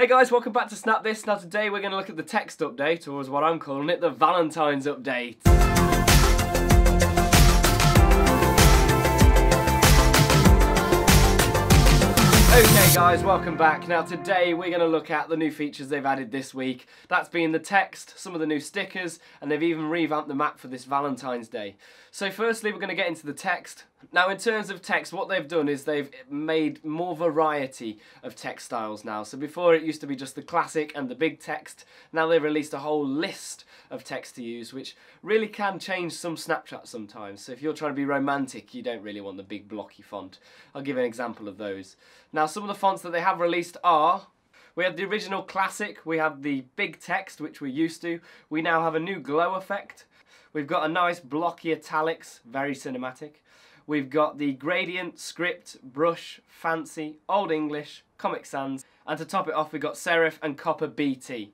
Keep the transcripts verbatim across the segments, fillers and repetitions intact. Hey guys, welcome back to Snap This. Now today we're going to look at the text update, or as what I'm calling it, the Valentine's update. Okay guys, welcome back. Now today we're going to look at the new features they've added this week. That's been the text, some of the new stickers, and they've even revamped the map for this Valentine's Day. So firstly we're going to get into the text. Now in terms of text, what they've done is they've made more variety of text styles now. So before it used to be just the classic and the big text, now they've released a whole list of text to use, which really can change some Snapchat sometimes. So if you're trying to be romantic, you don't really want the big blocky font. I'll give an example of those. Now some of the fonts that they have released are, we have the original classic, we have the big text, which we're used to, we now have a new glow effect, we've got a nice blocky italics, very cinematic. We've got the gradient, script, brush, fancy, Old English, Comic Sans, and to top it off we've got Serif and Copper B T.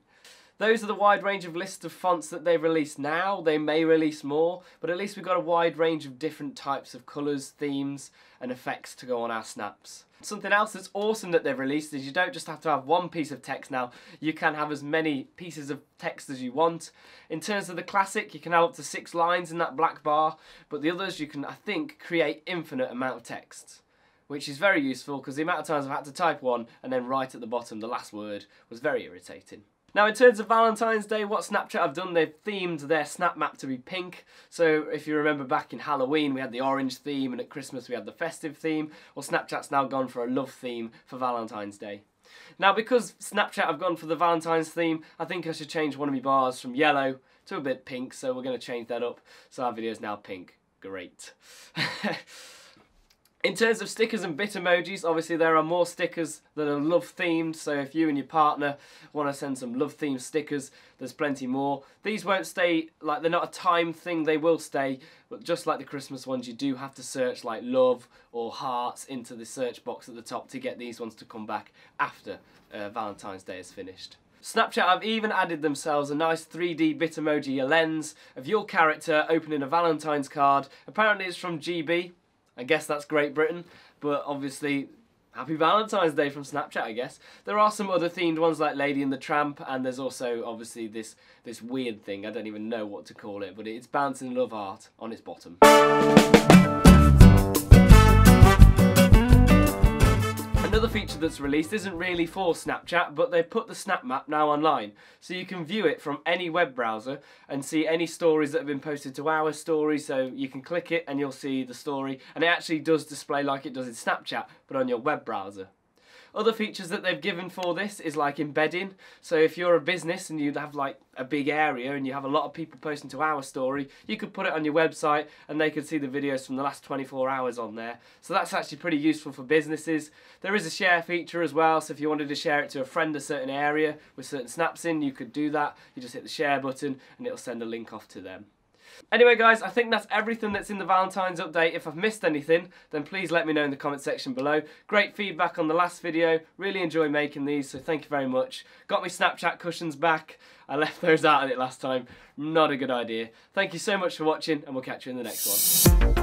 Those are the wide range of lists of fonts that they've released now. They may release more, but at least we've got a wide range of different types of colours, themes and effects to go on our snaps. Something else that's awesome that they've released is you don't just have to have one piece of text now, you can have as many pieces of text as you want. In terms of the classic, you can have up to six lines in that black bar, but the others you can, I think, create infinite amount of text, which is very useful because the amount of times I've had to type one and then right at the bottom the last word was very irritating. Now in terms of Valentine's Day, what Snapchat have done, they've themed their Snapmap to be pink. So if you remember back in Halloween we had the orange theme, and at Christmas we had the festive theme. Well, Snapchat's now gone for a love theme for Valentine's Day. Now because Snapchat have gone for the Valentine's theme, I think I should change one of my bars from yellow to a bit pink, so we're going to change that up. So our video is now pink. Great. In terms of stickers and bit emojis, obviously there are more stickers that are love themed, so if you and your partner want to send some love themed stickers, there's plenty more. These won't stay, like they're not a time thing, they will stay, but just like the Christmas ones you do have to search like love or hearts into the search box at the top to get these ones to come back after uh, Valentine's Day is finished. Snapchat have even added themselves a nice three D bit emoji lens of your character opening a Valentine's card. Apparently it's from G B. I guess that's Great Britain, but obviously happy Valentine's Day from Snapchat, I guess. There are some other themed ones like Lady and the Tramp, and there's also obviously this, this weird thing, I don't even know what to call it, but it's bouncing love art on its bottom. Another feature that's released isn't really for Snapchat, but they've put the Snapmap now online, so you can view it from any web browser and see any stories that have been posted to our story. So you can click it and you'll see the story, and it actually does display like it does in Snapchat, but on your web browser. Other features that they've given for this is like embedding. So if you're a business and you have like a big area and you have a lot of people posting to our story, you could put it on your website and they could see the videos from the last twenty-four hours on there. So that's actually pretty useful for businesses. There is a share feature as well, so if you wanted to share it to a friend a certain area with certain snaps in, you could do that. You just hit the share button and it'll send a link off to them. Anyway guys, I think that's everything that's in the Valentine's update. If I've missed anything, then please let me know in the comment section below. Great feedback on the last video. Really enjoy making these, so thank you very much. Got my Snapchat cushions back. I left those out of it last time. Not a good idea. Thank you so much for watching, and we'll catch you in the next one.